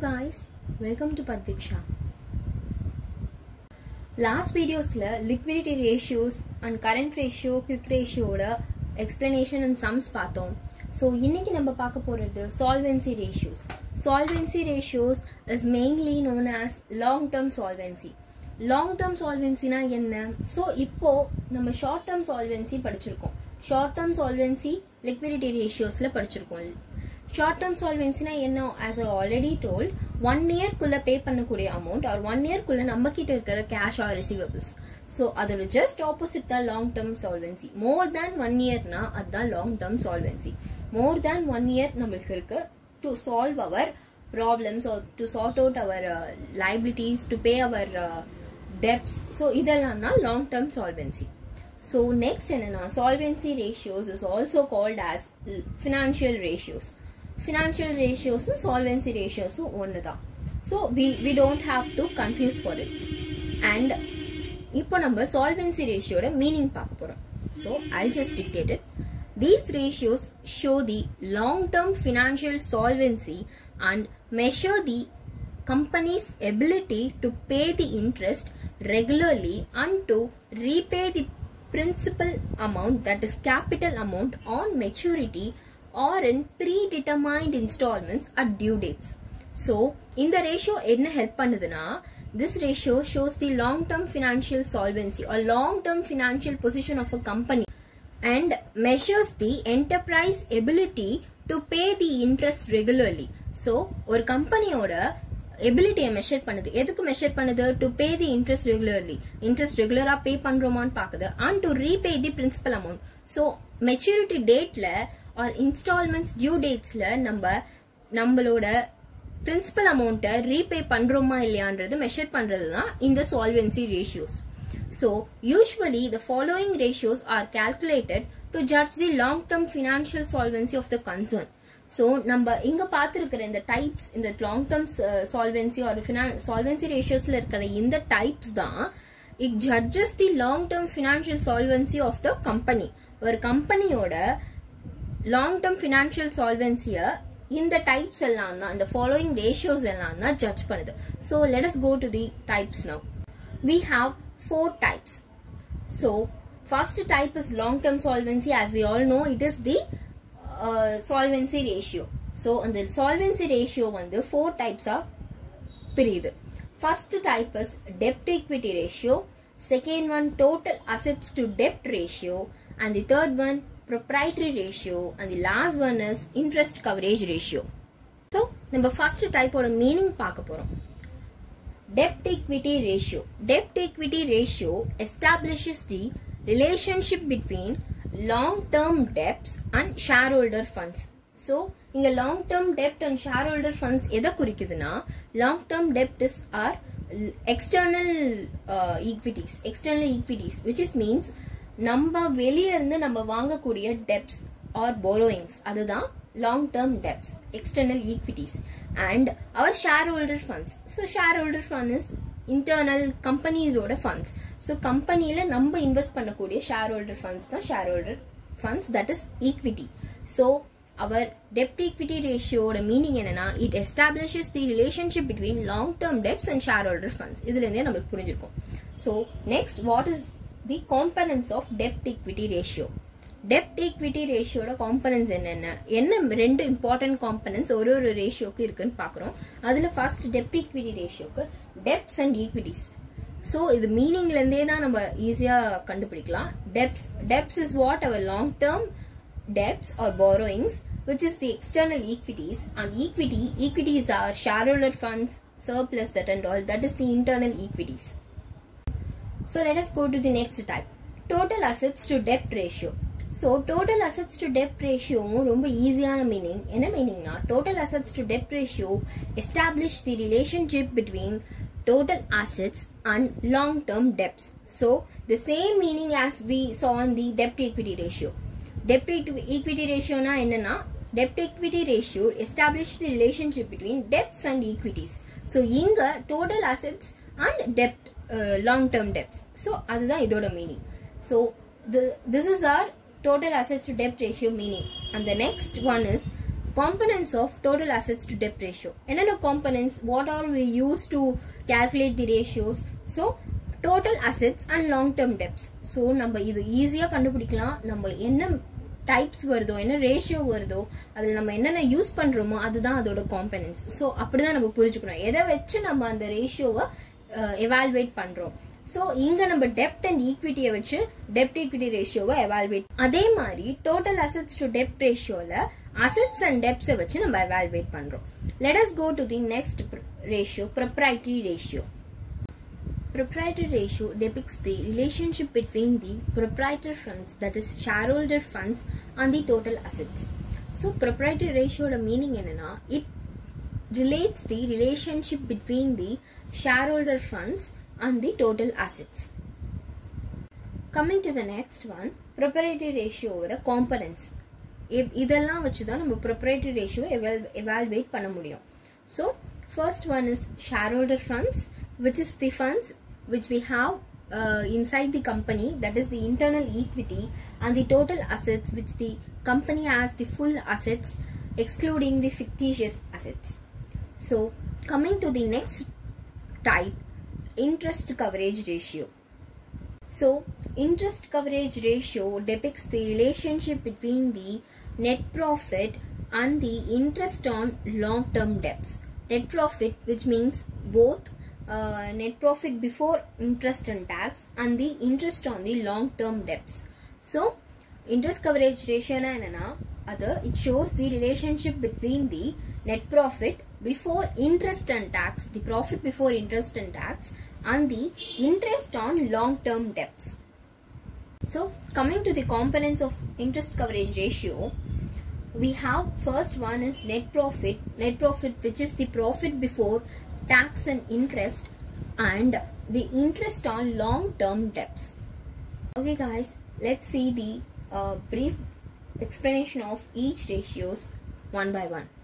Hello guys, welcome to PadVikSha. Last videos liquidity ratios and current ratio, quick ratio explanation and sums paathom. So inniki namba paaka poradhu solvency ratios. Solvency ratios is mainly known as long term solvency. Long term solvency na enna? So ippo nama short term solvency padichirkom. Short term solvency liquidity ratios la padichirkom. Short term solvency na enna? As I already told, 1 year kulla pay pannakuriya amount or 1 year kulla namma kitta irukra cash or receivables. So adhu just opposite the long term solvency. More than 1 year na adha long term solvency. More than 1 year namalku irukku to solve our problems or to sort out our liabilities, to pay our debts. So idella na long term solvency. So next enna? Solvency ratios is also called as financial ratios. Financial ratios to solvency ratios to one da. So we don't have to confuse for it. And now number solvency ratio meaning paakaporam. So I'll just dictate it. These ratios show the long-term financial solvency and measure the company's ability to pay the interest regularly and to repay the principal amount, that is capital amount, on maturity or in predetermined installments at due dates. So, in the ratio, enna help pannuduna? This ratio shows the long-term financial solvency or long-term financial position of a company and measures the enterprise ability to pay the interest regularly. So, or company oda ability measure pannudhu. Edhukku measure pannudhu? To pay the interest regularly. Interest regular pay pandroma nu paakudhu and to repay the principal amount. So, maturity date la or installments due dates la nammaloda principal amount repay pandroma illaiyaanradhu measure pandradhu in the solvency ratios. So usually the following ratios are calculated to judge the long term financial solvency of the concern. So namba inga paathirukra inda types, inda long term solvency or solvency ratios la irukra inda types da it judges the long term financial solvency of the company. Or company oda long-term financial solvency in the types and the following ratios judge. So let us go to the types now. We have 4 types. So first type is long-term solvency. As we all know, it is the solvency ratio. So in the solvency ratio, 4 types are period. First type is debt-to-equity ratio. Second one, total assets to debt ratio, and the third one, proprietary ratio, and the last one is interest coverage ratio. So, number first type of meaning paakaporam. Debt equity ratio. Debt equity ratio establishes the relationship between long-term debts and shareholder funds. So, in the long-term debt and shareholder funds, edha kurikuduna? Long-term debt is our external equities. External equities, which is means நம்ம வெளிய இருந்து நம்ம வாங்கக்கூடிய debts or borrowings, அதுதான் long term debts, external equities, and our shareholder funds. So shareholder fund is internal companies ஓட funds. So companyல நம்ம invest பண்ணக்கூடிய shareholder funds தான் shareholder funds, that is equity. So our debt equity ratio ஓட meaning என்னன்னா, it establishes the relationship between long term debts and shareholder funds. இதுல இருந்தே நமக்கு புரிஞ்சிருக்கும். So next, what is the components of debt-equity ratio? Debt-equity ratio oda components enna rendu important components oru ratio ku irukku nu paakrom. Adula first debt-equity ratio ku debts and equities. So idu meaning la indhe dhaan namba easy ah kandupidikalam. Debts is what? Our long-term debts or borrowings, which is the external equities, and equities are shareholder funds, surplus, that and all, that is the internal equities. So let us go to the next type, total assets to debt ratio. So total assets to debt ratio romba easy ana meaning. Enna meaning na, total assets to debt ratio establish the relationship between total assets and long term debts. So the same meaning as we saw in the debt to equity ratio. Debt to equity ratio na enna na, debt to equity ratio establish the relationship between debts and equities. So inga total assets and debt, long-term debts. So that's the meaning. So this is our total assets to debt ratio meaning. And the next one is components of total assets to debt ratio. Another components, what are we used to calculate the ratios? So total assets and long term debts. So number either easier kandupidikkala, number enna types varudho, enna ratio varudho, adha nama enna na use pandromo adha adoda components. So appadha nama purinjikrom edha vechu nama and ratio va evaluate pandrom. So inga நம்ம debt and equity வெச்சு debt equity ratio வை evaluate. அதே மாதிரி total assets to debt ratio ல assets and debts வெச்சு நம்ம evaluate பண்றோம். Let us go to the next ratio, proprietary ratio. Proprietary ratio depicts the relationship between the proprietor funds, that is shareholder funds, and the total assets. So proprietary ratio ட meaning என்னன்னா, it relates the relationship between the shareholder funds and the total assets. Coming to the next one, proprietary ratio over the components. இதெல்லாம் வச்சு தான் நம்ம proprietary ratio evaluate பண்ண முடியும். So first one is shareholder funds, which is the funds which we have inside the company, that is the internal equity, and the total assets, which the company has the full assets excluding the fictitious assets. So coming to the next type, interest coverage ratio. So interest coverage ratio depicts the relationship between the net profit and the interest on long term debts. Net profit, which means both net profit before interest and tax and the interest on the long term debts. So interest coverage ratio na enna, other it shows the relationship between the net profit before interest and tax, the profit before interest and tax, and the interest on long-term debts. So coming to the components of interest coverage ratio, we have first one is net profit, which is the profit before tax and interest, and the interest on long-term debts. Okay guys, let's see the brief explanation of each ratios one by one.